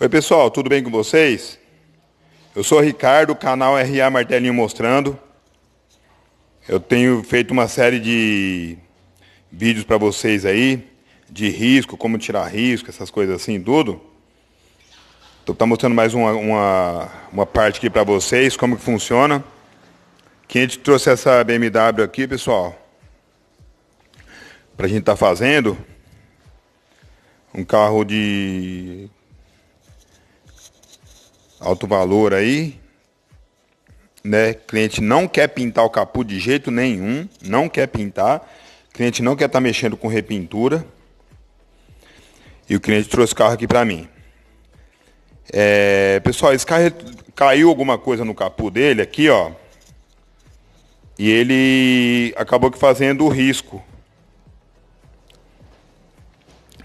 Oi pessoal, tudo bem com vocês? Eu sou o Ricardo, canal R.A. Martelinho Mostrando. Eu tenho feito uma série de vídeos para vocês aí, de risco, como tirar risco, essas coisas assim, tudo. Estou mostrando mais uma parte aqui para vocês, como que funciona. Quem te trouxe essa BMW aqui, pessoal, pra gente estar fazendo um carro de alto valor aí, né? Cliente não quer pintar o capô de jeito nenhum, não quer pintar. Cliente não quer estar mexendo com repintura. E o cliente trouxe o carro aqui pra mim. Pessoal, esse carro caiu alguma coisa no capô dele aqui, ó. E ele acabou que fazendo o risco,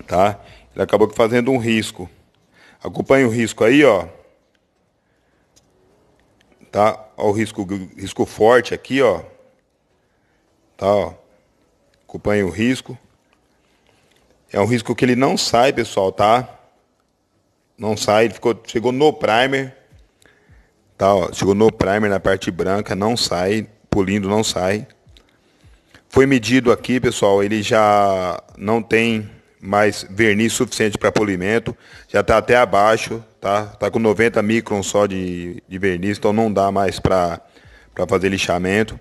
tá? Ele acabou que fazendo um risco. Acompanha o risco aí, ó. Tá? Ó, o risco forte aqui, ó. Tá, ó. Acompanha o risco. É um risco que ele não sai, pessoal, tá? Não sai, ele chegou no primer. Tá, ó, chegou no primer na parte branca, não sai. Polindo não sai. Foi medido aqui, pessoal, ele já não tem mais verniz suficiente para polimento, já está até abaixo, tá? Tá com 90 microns só de verniz, então não dá mais para fazer lixamento.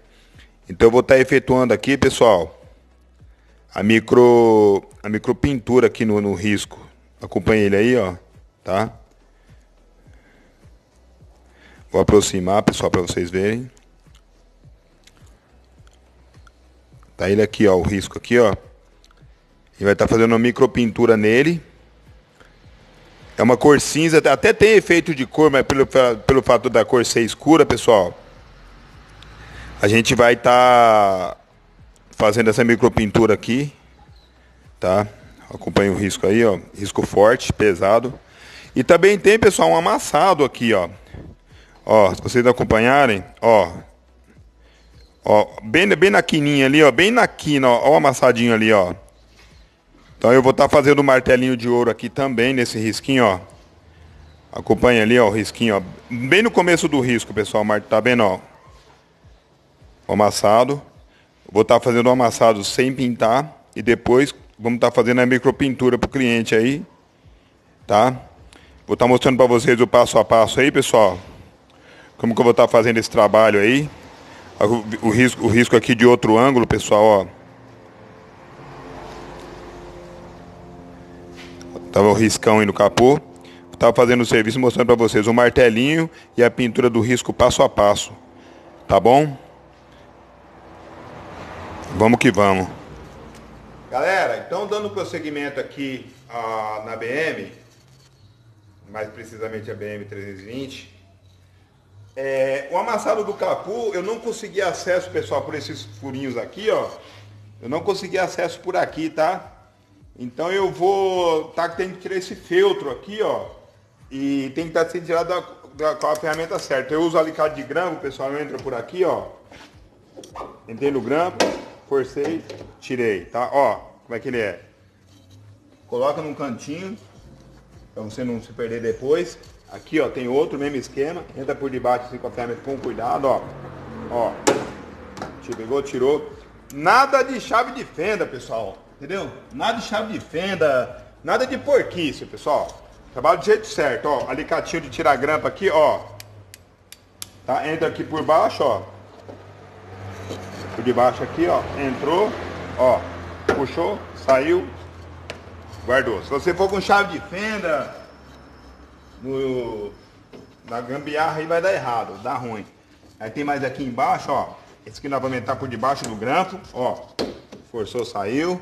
Então eu vou estar efetuando aqui, pessoal, a micropintura aqui no risco. Acompanha ele aí, ó, tá? Vou aproximar, pessoal, para vocês verem. Tá ele aqui, ó, o risco aqui, ó. Ele vai estar fazendo uma micropintura nele. É uma cor cinza, até tem efeito de cor, mas pelo fato da cor ser escura, pessoal, a gente vai estar fazendo essa micropintura aqui, tá? Acompanha o risco aí, ó. Risco forte, pesado. E também tem, pessoal, um amassado aqui, ó. Ó, se vocês acompanharem, ó. Ó, bem na quininha ali, ó, bem na quina, ó, ó o amassadinho ali, ó. Então eu vou estar fazendo um martelinho de ouro aqui também, nesse risquinho, ó. Acompanha ali, ó, o risquinho, ó. Bem no começo do risco, pessoal, tá vendo, ó. O amassado. Vou estar fazendo o amassado sem pintar e depois vamos estar fazendo a micropintura pro cliente aí, tá? Vou estar mostrando para vocês o passo a passo aí, pessoal. Como que eu vou estar fazendo esse trabalho aí. O risco aqui de outro ângulo, pessoal, ó. Tava o riscão aí no capô. Tava fazendo o serviço, mostrando para vocês o martelinho e a pintura do risco passo a passo. Tá bom? Vamos que vamos. Galera, então dando prosseguimento aqui na BM, mais precisamente a BM 320i. O amassado do capô, eu não consegui acesso, pessoal, por esses furinhos aqui, ó. Eu não consegui acesso por aqui, tá? Então eu vou... Tá, que tem que tirar esse feltro aqui, ó. E tem que estar sendo tirado com a ferramenta certa. Eu uso alicate de grampo, pessoal, eu entro por aqui, ó. Entrei no grampo, forcei, tirei, tá? Ó, como é que ele é. Coloca num cantinho, pra você não se perder depois. Aqui, ó, tem outro, mesmo esquema. Entra por debaixo assim, com a ferramenta, com cuidado, ó. Ó. Pegou, tirou. Nada de chave de fenda, pessoal. Entendeu? Nada de chave de fenda. Nada de porquice, pessoal. Trabalho do jeito certo, ó. Alicatinho de tirar grampa aqui, ó. Tá? Entra aqui por baixo, ó. Por debaixo aqui, ó. Entrou. Ó. Puxou. Saiu. Guardou. Se você for com chave de fenda... Na gambiarra aí vai dar errado, dá ruim. Aí tem mais aqui embaixo, ó. Esse aqui nós vamos entrar por debaixo do grampo, ó. Forçou, saiu.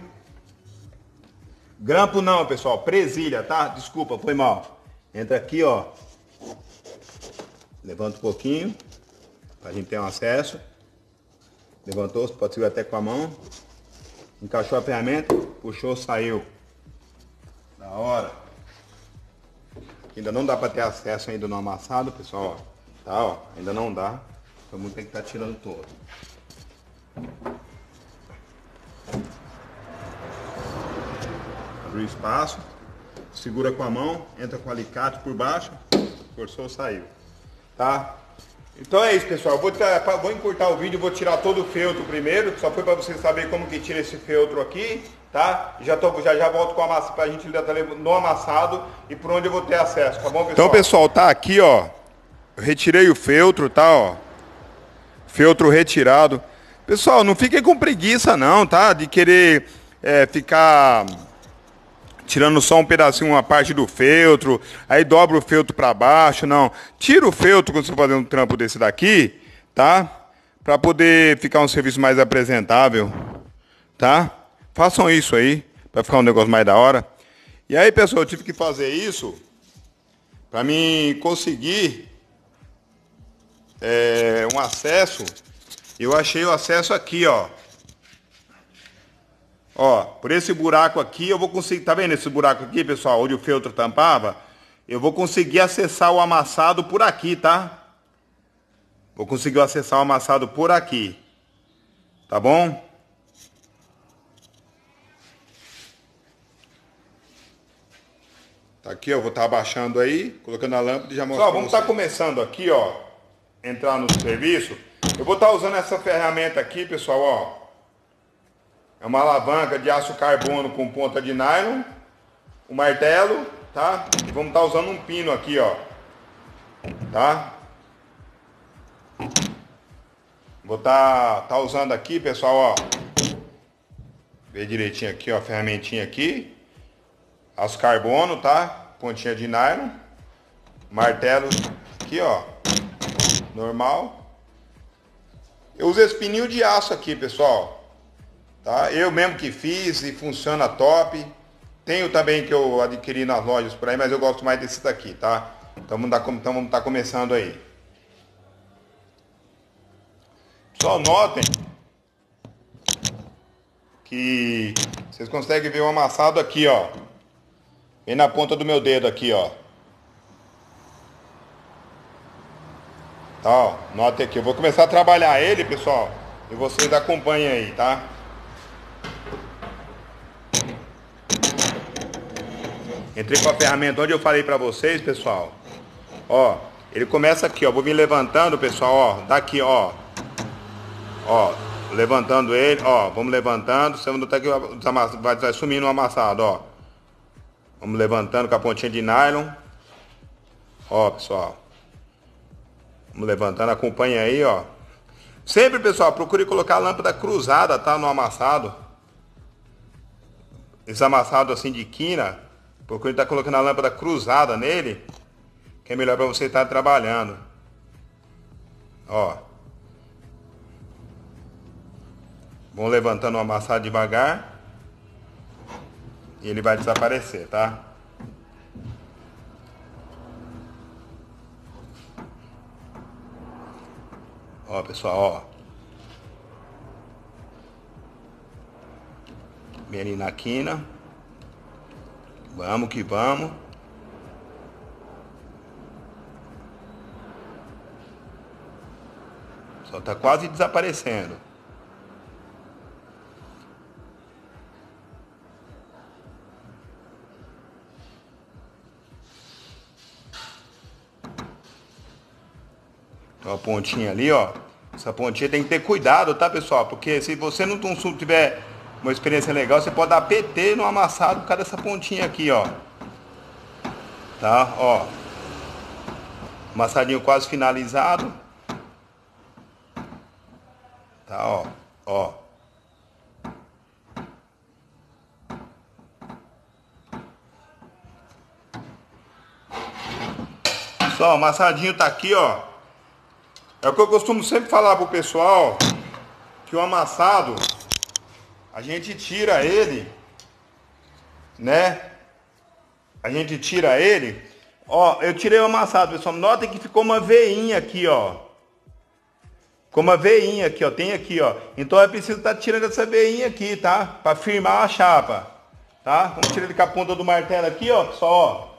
Grampo não, pessoal, presilha, tá? Desculpa, foi mal. Entra aqui, ó. Levanta um pouquinho, pra gente ter um acesso. Levantou, pode segurar até com a mão. Encaixou a ferramenta, puxou, saiu. Da hora. Ainda não dá para ter acesso ainda no amassado, pessoal, ó. Tá, ó, ainda não dá, então tem que estar tirando todo. abrir o espaço, segura com a mão, entra com o alicate por baixo, forçou, saiu, tá? Então é isso, pessoal, vou encurtar o vídeo, vou tirar todo o feltro primeiro, só foi para vocês saberem como que tira esse feltro aqui, tá? Já volto com a massa pra gente no amassado e por onde eu vou ter acesso, tá bom, pessoal? Então, pessoal, tá aqui, ó, retirei o feltro, tá, ó, feltro retirado. Pessoal, não fiquem com preguiça não, tá? De querer ficar tirando só um pedacinho, uma parte do feltro, aí dobra o feltro para baixo, não. Tira o feltro quando você for fazer um trampo desse daqui, tá? Para poder ficar um serviço mais apresentável, tá? Façam isso aí, para ficar um negócio mais da hora. E aí, pessoal, eu tive que fazer isso para mim conseguir um acesso. Eu achei o acesso aqui, ó. Ó, por esse buraco aqui eu vou conseguir, tá vendo esse buraco aqui, pessoal, onde o feltro tampava? Eu vou conseguir acessar o amassado por aqui, tá? Vou conseguir acessar o amassado por aqui, tá bom? Tá aqui, ó, vou estar abaixando aí, colocando a lâmpada e já mostro. Pessoal, vamos estar começando aqui, ó, entrar no serviço. Eu vou estar usando essa ferramenta aqui, pessoal, ó. É uma alavanca de aço carbono com ponta de nylon, um martelo, tá? E vamos estar usando um pino aqui, ó, tá? Vou estar usando aqui, pessoal, ó. Vê direitinho aqui, ó, a ferramentinha aqui. Aço carbono, tá? Pontinha de nylon. Martelo aqui, ó. Normal. Eu uso esse pininho de aço aqui, pessoal. Tá? Eu mesmo que fiz e funciona top. Tenho também que eu adquiri nas lojas por aí, mas eu gosto mais desse daqui, tá? Então vamos estar começando aí. Só notem que vocês conseguem ver o amassado aqui, ó. Bem na ponta do meu dedo aqui, ó. Tá, ó. Notem aqui. Eu vou começar a trabalhar ele, pessoal. E vocês acompanhem aí, tá? Entrei com a ferramenta onde eu falei pra vocês, pessoal. Ó, ele começa aqui, ó. Vou vir levantando, pessoal, ó. Daqui, ó. Ó, levantando ele, ó. Vamos levantando. Você vai notar que vai sumindo o amassado, ó. Vamos levantando com a pontinha de nylon. Ó, pessoal. Vamos levantando, acompanha aí, ó. Sempre, pessoal, procure colocar a lâmpada cruzada, tá? No amassado. Esse amassado assim de quina. Porque ele tá colocando a lâmpada cruzada nele, que é melhor para você estar trabalhando. Ó. Vão levantando o amassado devagar. E ele vai desaparecer, tá? Ó, pessoal, ó. Bem ali na quina. Vamos que vamos. Só tá quase desaparecendo. Então a pontinha ali, ó. Essa pontinha tem que ter cuidado, tá, pessoal? Porque se você não tiver uma experiência legal, você pode dar PT no amassado por causa dessa pontinha aqui, ó. Tá, ó. Amassadinho quase finalizado. Tá, ó. Ó. Só, o amassadinho tá aqui, ó. É o que eu costumo sempre falar pro pessoal, que o amassado a gente tira ele, né? A gente tira ele. Ó, eu tirei o amassado, pessoal. Notem que ficou uma veinha aqui, ó. Ficou uma veinha aqui, ó. Tem aqui, ó. Então é preciso estar tirando essa veinha aqui, tá? Pra firmar a chapa, tá? Vamos tirar ele com a ponta do martelo aqui, ó, pessoal, ó.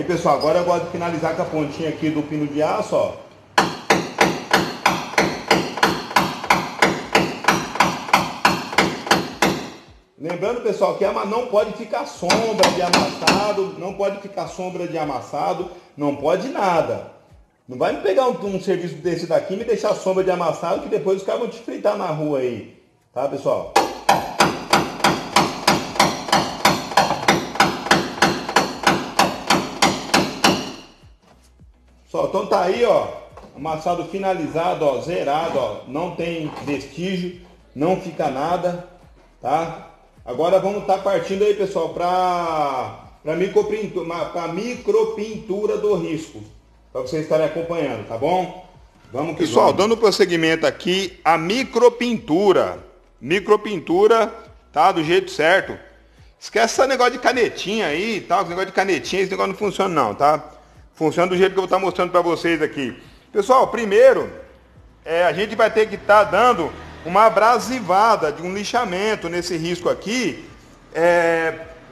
Aí, pessoal, agora eu gosto de finalizar com a pontinha aqui do pino de aço, ó. Lembrando, pessoal, que não pode ficar sombra de amassado, não pode ficar sombra de amassado, não pode nada. Não vai me pegar um serviço desse daqui e me deixar sombra de amassado, que depois os caras vão te fritar na rua aí. Tá, pessoal? Pessoal, então tá aí, ó, amassado finalizado, ó, zerado, ó, não tem vestígio, não fica nada, tá? Agora vamos tá partindo aí, pessoal, pra micropintura do risco, pra vocês estarem acompanhando, tá bom? Vamos que pessoal, vamos. Dando prosseguimento aqui, a micropintura, tá, do jeito certo. Esquece esse negócio de canetinha aí e tal, esse negócio de canetinha, esse negócio não funciona não, tá? Funciona do jeito que eu vou estar mostrando para vocês aqui. Pessoal, primeiro, a gente vai ter que estar dando uma abrasivada de um lixamento nesse risco aqui.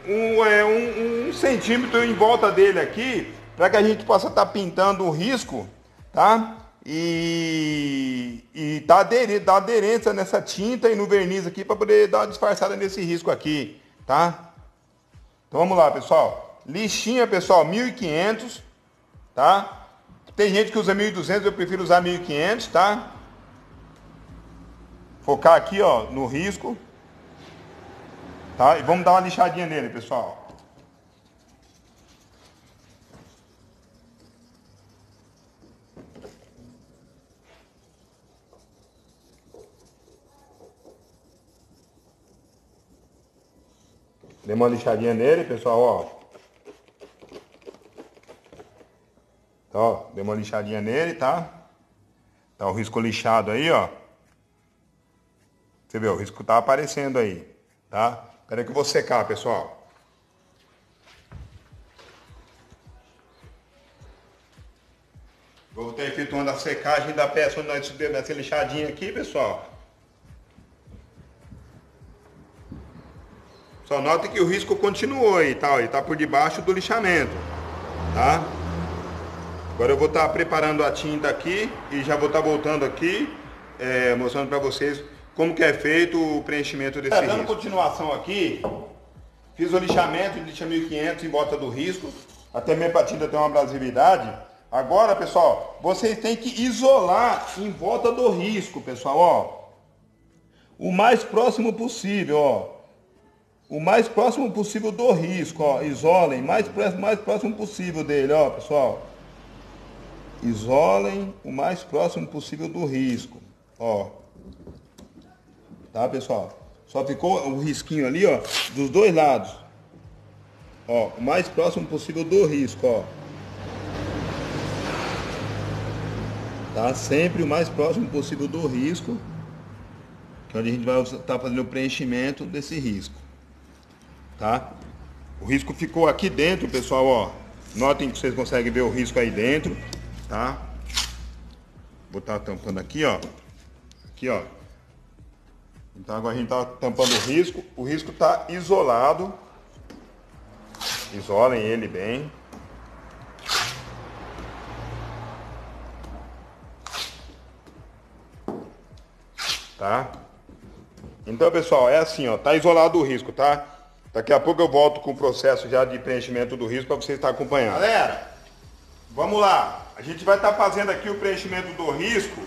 Um centímetro em volta dele aqui, para que a gente possa estar pintando o risco, tá? E dar aderência nessa tinta e no verniz aqui, para poder dar uma disfarçada nesse risco aqui, tá? Então vamos lá, pessoal. Lixinha, pessoal, 1500. Tá? Tem gente que usa 1200, eu prefiro usar 1500, tá? Focar aqui, ó, no risco, tá? E vamos dar uma lixadinha nele, pessoal. Dê uma lixadinha nele, pessoal, ó. Ó, deu uma lixadinha nele, tá? Tá o risco lixado aí, ó. Você vê, o risco tá aparecendo aí, tá? Espera aí que eu vou secar, pessoal. Vou estar efetuando a secagem da peça onde nós deu essa lixadinha aqui, pessoal. Só nota que o risco continuou aí, tá? Ele tá por debaixo do lixamento, tá? Agora eu vou estar preparando a tinta aqui e já vou estar voltando aqui, mostrando para vocês como que é feito o preenchimento desse risco. Dando continuação aqui, fiz o lixamento de lixa 1500 em volta do risco, até mesmo para a tinta ter uma abrasividade. Agora, pessoal, vocês têm que isolar em volta do risco, pessoal, ó. O mais próximo possível, ó. O mais próximo possível do risco, ó. Isolem, mais próximo possível dele, ó, pessoal. Isolem o mais próximo possível do risco, ó. Tá, pessoal? Só ficou o risquinho ali, ó, dos dois lados. Ó, o mais próximo possível do risco, ó. Tá? Sempre o mais próximo possível do risco, que é onde a gente vai estar fazendo o preenchimento desse risco, tá? O risco ficou aqui dentro, pessoal, ó. Notem que vocês conseguem ver o risco aí dentro, tá? Vou estar tampando aqui, ó. Aqui, ó. Então agora a gente tá tampando o risco. O risco tá isolado. Isolem ele bem. Tá? Então, pessoal, é assim, ó. Tá isolado o risco, tá? Daqui a pouco eu volto com o processo já de preenchimento do risco para vocês estar acompanhando. Galera, vamos lá. A gente vai estar fazendo aqui o preenchimento do risco.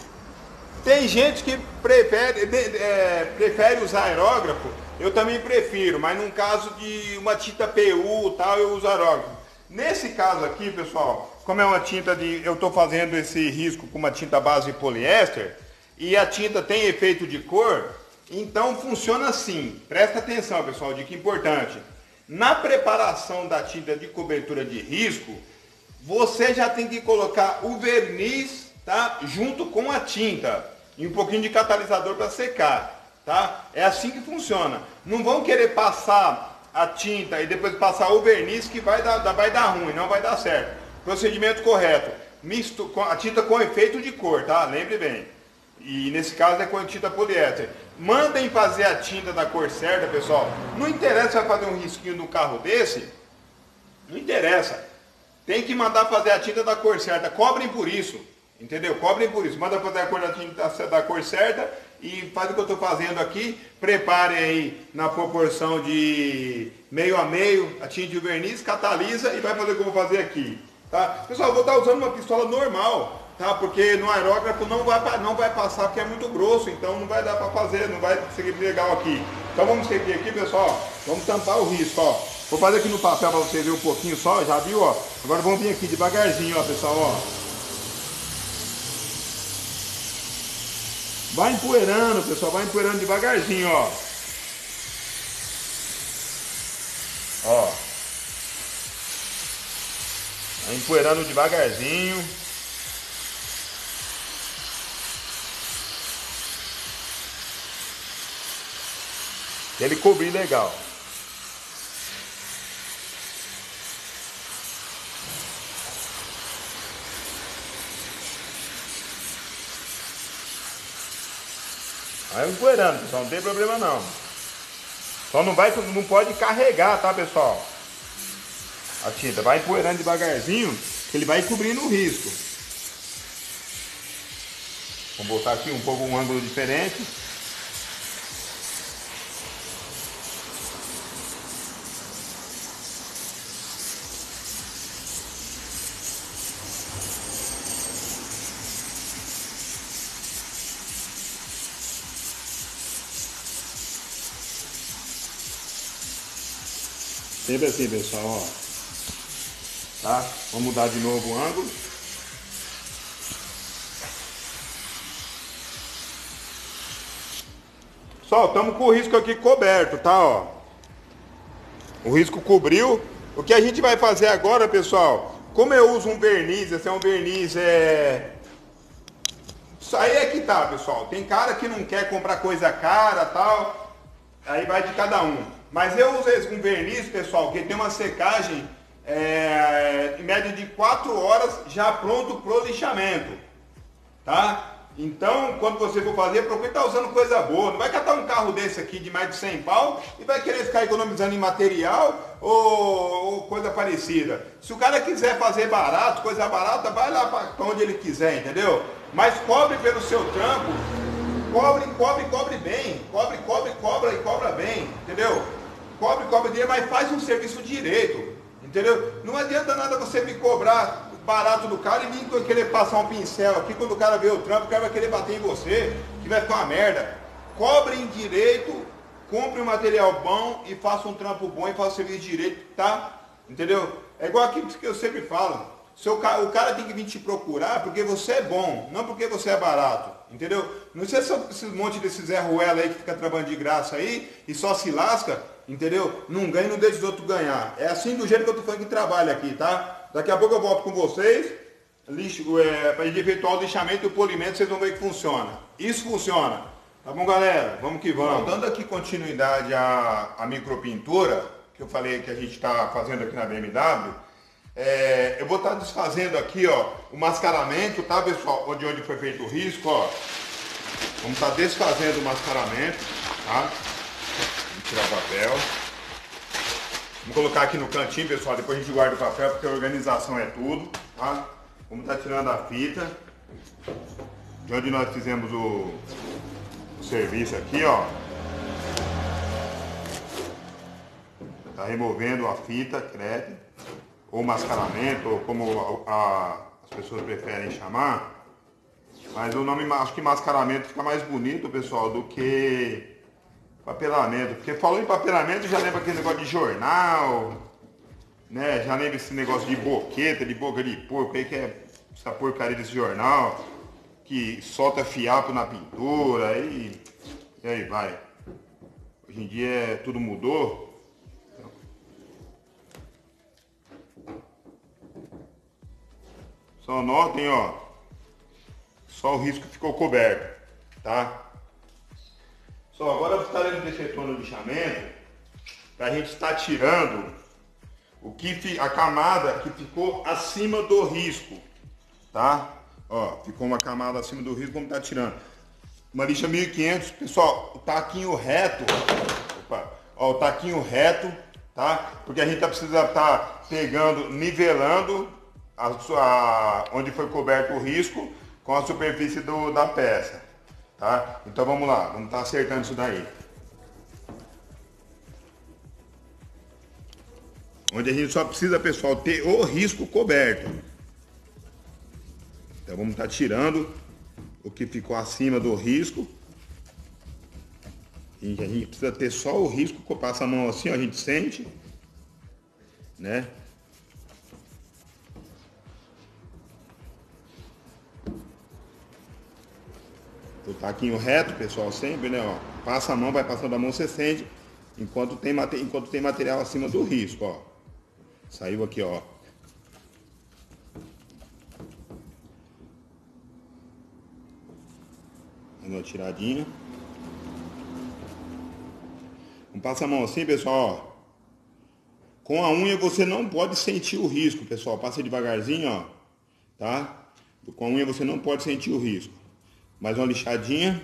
Tem gente que prefere usar aerógrafo. Eu também prefiro, mas num caso de uma tinta PU tal, eu uso aerógrafo. Nesse caso aqui, pessoal, como é uma tinta de... Eu estou fazendo esse risco com uma tinta base de poliéster e a tinta tem efeito de cor, então funciona assim. Presta atenção, pessoal, dica importante. Na preparação da tinta de cobertura de risco, você já tem que colocar o verniz, tá, junto com a tinta e um pouquinho de catalisador para secar, tá? É assim que funciona. Não vão querer passar a tinta e depois passar o verniz, que vai dar ruim, não vai dar certo. Procedimento correto, misto a tinta com efeito de cor, tá? Lembre bem. E nesse caso é com a tinta poliéster. Mandem fazer a tinta da cor certa, pessoal. Não interessa se vai fazer um risquinho no carro desse, não interessa. Tem que mandar fazer a tinta da cor certa. Cobrem por isso. Entendeu? Cobrem por isso. Manda fazer a cor da tinta da cor certa. E faz o que eu estou fazendo aqui. Preparem aí na proporção de meio a meio. A tinta e o verniz. Catalisa e vai fazer o que eu vou fazer aqui. Tá? Pessoal, eu vou estar usando uma pistola normal. Tá? Porque no aerógrafo não vai passar, porque é muito grosso. Então não vai dar para fazer. Não vai seguir legal aqui. Então vamos seguir aqui, pessoal. Vamos tampar o risco, ó. Vou fazer aqui no papel para vocês verem um pouquinho só, já viu, ó. Agora vamos vir aqui devagarzinho, ó, pessoal, ó. Vai empoeirando, pessoal, vai empoeirando devagarzinho, ó. Ó. Vai empoeirando devagarzinho. Ele cobrir legal. Vai empoeirando, pessoal, não tem problema não. Só não pode carregar, tá, pessoal? A tinta vai empoeirando devagarzinho, que ele vai cobrindo o risco. Vou botar aqui um pouco um ângulo diferente. Sempre assim, pessoal, ó. Tá? Vamos mudar de novo o ângulo. Pessoal, estamos com o risco aqui coberto, tá, ó. O risco cobriu. O que a gente vai fazer agora, pessoal, como eu uso um verniz, esse é um verniz, isso aí é que tá, pessoal. Tem cara que não quer comprar coisa cara, tal. Aí vai de cada um. Mas eu uso um verniz, pessoal, que tem uma secagem em média de 4 horas já pronto pro lixamento, tá? Então, quando você for fazer, procure estar usando coisa boa. Não vai catar um carro desse aqui de mais de 100 pau e vai querer ficar economizando em material ou coisa parecida. Se o cara quiser fazer barato, coisa barata, vai lá para onde ele quiser, entendeu? Mas cobre pelo seu trampo, cobre bem, cobre e cobra bem, entendeu? Cobre dinheiro, mas faz um serviço direito, entendeu? Não adianta nada você me cobrar barato do cara e vir querer passar um pincel aqui, quando o cara vê o trampo, o cara vai querer bater em você, que vai ficar uma merda. Cobrem direito, compre um material bom e faça um trampo bom e faça o serviço direito, tá? Entendeu? É igual aquilo que eu sempre falo, o cara tem que vir te procurar porque você é bom, não porque você é barato. Entendeu? Não sei se esse monte desses Zé Ruela aí que fica trabalhando de graça aí e só se lasca, entendeu? Não ganha e não deixa os outros ganhar. É assim do jeito que eu tô falando que trabalha aqui, tá? Daqui a pouco eu volto com vocês, para efetuar o lixamento e o polimento, vocês vão ver que funciona. Isso funciona. Tá bom, galera? Vamos que vamos. Dando aqui continuidade à micropintura, que eu falei que a gente tá fazendo aqui na BMW, eu vou estar desfazendo aqui, ó, o mascaramento, tá, pessoal? Onde foi feito o risco, ó. Vamos estar desfazendo o mascaramento, tá? Vamos tirar o papel. Vamos colocar aqui no cantinho, pessoal. Depois a gente guarda o papel, porque a organização é tudo, tá? Vamos estar tirando a fita de onde nós fizemos o serviço aqui, ó. Tá removendo a fita crepe ou mascaramento, ou como as pessoas preferem chamar, mas o nome, acho que mascaramento fica mais bonito, pessoal, do que papelamento, porque falou em papelamento, já lembra aquele negócio de jornal, né, já lembra esse negócio de boqueta, de boca de porco, aí que é essa porcaria desse jornal, que solta fiapo na pintura, e aí vai. Hoje em dia tudo mudou. Só notem, ó, só o risco ficou coberto, tá? Só agora estaremos efetuando o lixamento para a gente estar tirando a camada que ficou acima do risco, tá? Ó, ficou uma camada acima do risco, como tá tirando? Uma lixa 1500, pessoal, o taquinho reto, opa, ó, o taquinho reto, tá? Porque a gente precisa estar pegando, nivelando onde foi coberto o risco com a superfície da peça, tá? Então vamos lá, vamos estar acertando isso daí. Onde a gente só precisa, pessoal, ter o risco coberto. Então vamos estar tirando o que ficou acima do risco. E a gente precisa ter só o risco, passa a mão assim, ó, a gente sente, né? O taquinho reto, pessoal, sempre, né? Ó, passa a mão, vai passando a mão, você sente, enquanto tem material acima do risco, ó. Saiu aqui, ó. Dando uma tiradinha. Passa a mão assim, pessoal, ó. Com a unha você não pode sentir o risco, pessoal. Passa devagarzinho, ó, tá? Com a unha você não pode sentir o risco. Mais uma lixadinha.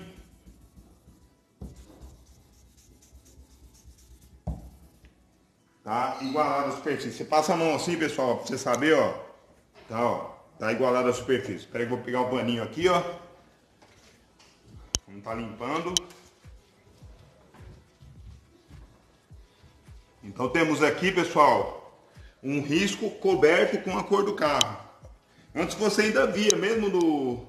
Tá igualada a superfície. Você passa a mão assim, pessoal, pra você saber, ó. Tá, ó. Tá igualada a superfície. Espera aí que eu vou pegar o paninho aqui, ó. Vamos tá limpando. Então temos aqui, pessoal, um risco coberto com a cor do carro. Antes você ainda via, mesmo no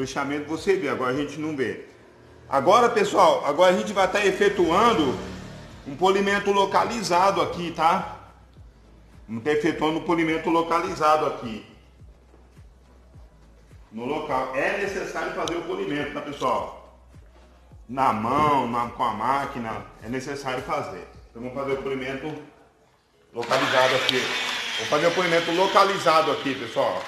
lixamento você via, agora a gente não vê. Agora, pessoal, agora a gente vai estar efetuando um polimento localizado aqui, tá? Vamos estar efetuando um polimento localizado aqui. No local. É necessário fazer o polimento, tá, pessoal? Na mão, com a máquina, é necessário fazer. Então vamos fazer o polimento localizado aqui. Vou fazer o polimento localizado aqui, pessoal.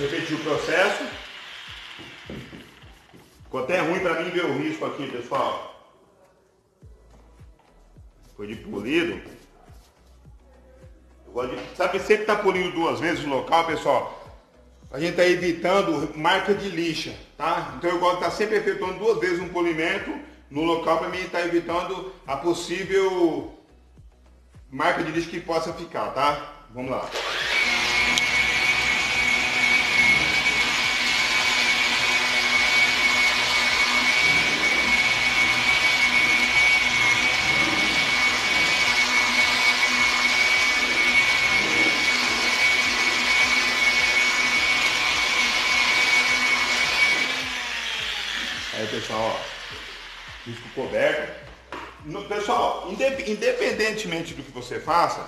Repetir o processo. Ficou até ruim para mim ver o risco aqui, pessoal. Foi de polido. Sabe, sempre tá polindo duas vezes o local, pessoal. A gente tá evitando marca de lixa, tá? Então eu gosto de estar sempre efetuando duas vezes um polimento no local para mim estar evitando a possível marca de lixa que possa ficar, tá? Vamos lá. Aí, pessoal, ó, risco coberto. Pessoal, independentemente do que você faça,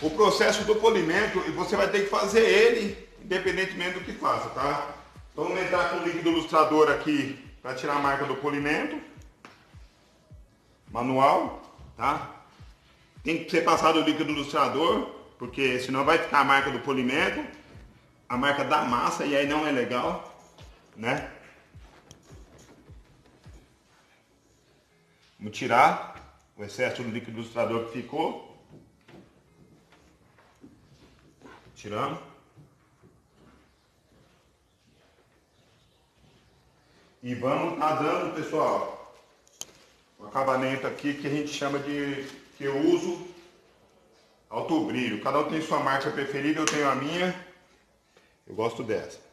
o processo do polimento, você vai ter que fazer ele, independentemente do que faça, tá? Então, vamos entrar com o líquido lustrador aqui, para tirar a marca do polimento. Manual, tá? Tem que ser passado o líquido lustrador, porque senão vai ficar a marca do polimento, a marca da massa, e aí não é legal, né? Vamos tirar o excesso do líquido lustrador que ficou. Tiramos. E vamos nadando, pessoal, o acabamento aqui que a gente chama de, que eu uso, alto brilho. Cada um tem sua marca preferida, eu tenho a minha. Eu gosto dessa.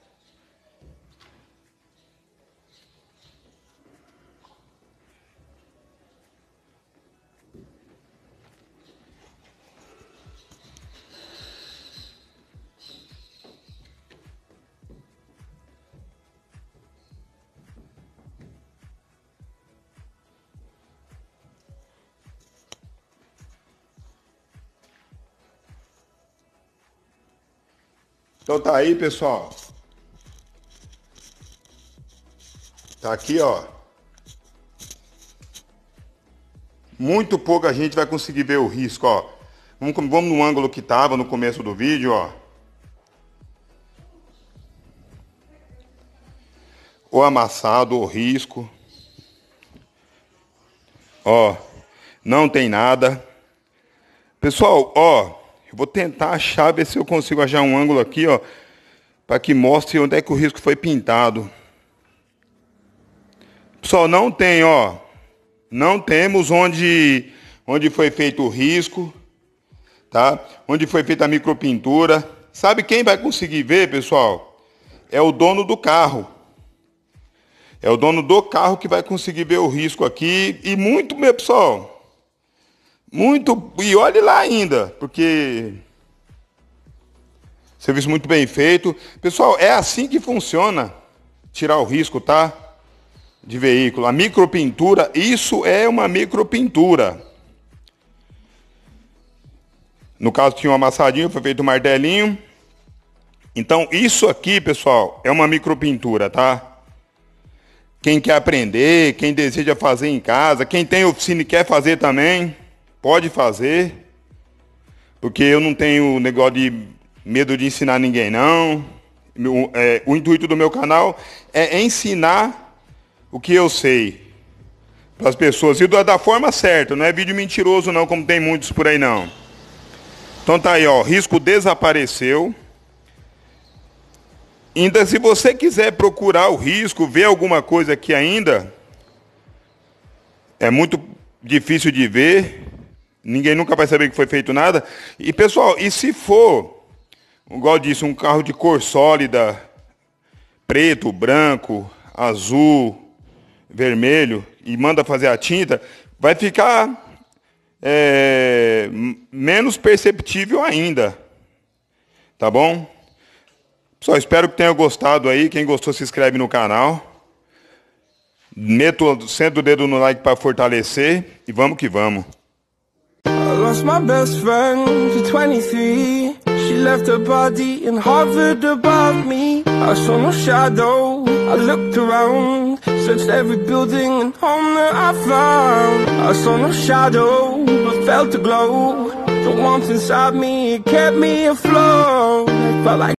Então tá aí, pessoal. Tá aqui, ó. Muito pouca gente vai conseguir ver o risco, ó. Vamos no ângulo que tava no começo do vídeo, ó. ou amassado, ou risco. Ó, não tem nada. Pessoal, ó, eu vou tentar achar, ver se eu consigo achar um ângulo aqui, ó, para que mostre onde é que o risco foi pintado. Pessoal, não tem, ó. Não temos onde foi feito o risco, tá? Onde foi feita a micropintura. Sabe quem vai conseguir ver, pessoal? É o dono do carro. É o dono do carro que vai conseguir ver o risco aqui. E muito, meu pessoal. Muito. E olhe lá ainda, porque... serviço muito bem feito. Pessoal, é assim que funciona tirar o risco, tá? De veículo. A micropintura, isso é uma micropintura. No caso tinha um amassadinho, foi feito um martelinho. Então isso aqui, pessoal, é uma micropintura, tá? Quem quer aprender, quem deseja fazer em casa, quem tem oficina e quer fazer também, pode fazer. Porque eu não tenho negócio de... medo de ensinar ninguém, não. O intuito do meu canal é ensinar o que eu sei para as pessoas. E da forma certa, não é vídeo mentiroso não, como tem muitos por aí não. Então tá aí, ó, risco desapareceu. Ainda se você quiser procurar o risco, ver alguma coisa aqui ainda, é muito difícil de ver. Ninguém nunca vai saber que foi feito nada. E pessoal, e se for... igual eu disse, um carro de cor sólida, preto, branco, azul, vermelho, e manda fazer a tinta, vai ficar menos perceptível ainda. Tá bom? Pessoal, espero que tenham gostado aí. Quem gostou, se inscreve no canal. Senta o dedo no like para fortalecer. E vamos que vamos. I lost my best friend to 23. She left her body and hovered above me. I saw no shadow, I looked around, searched every building and home that I found. I saw no shadow, but felt the glow. The warmth inside me, it kept me afloat. Felt like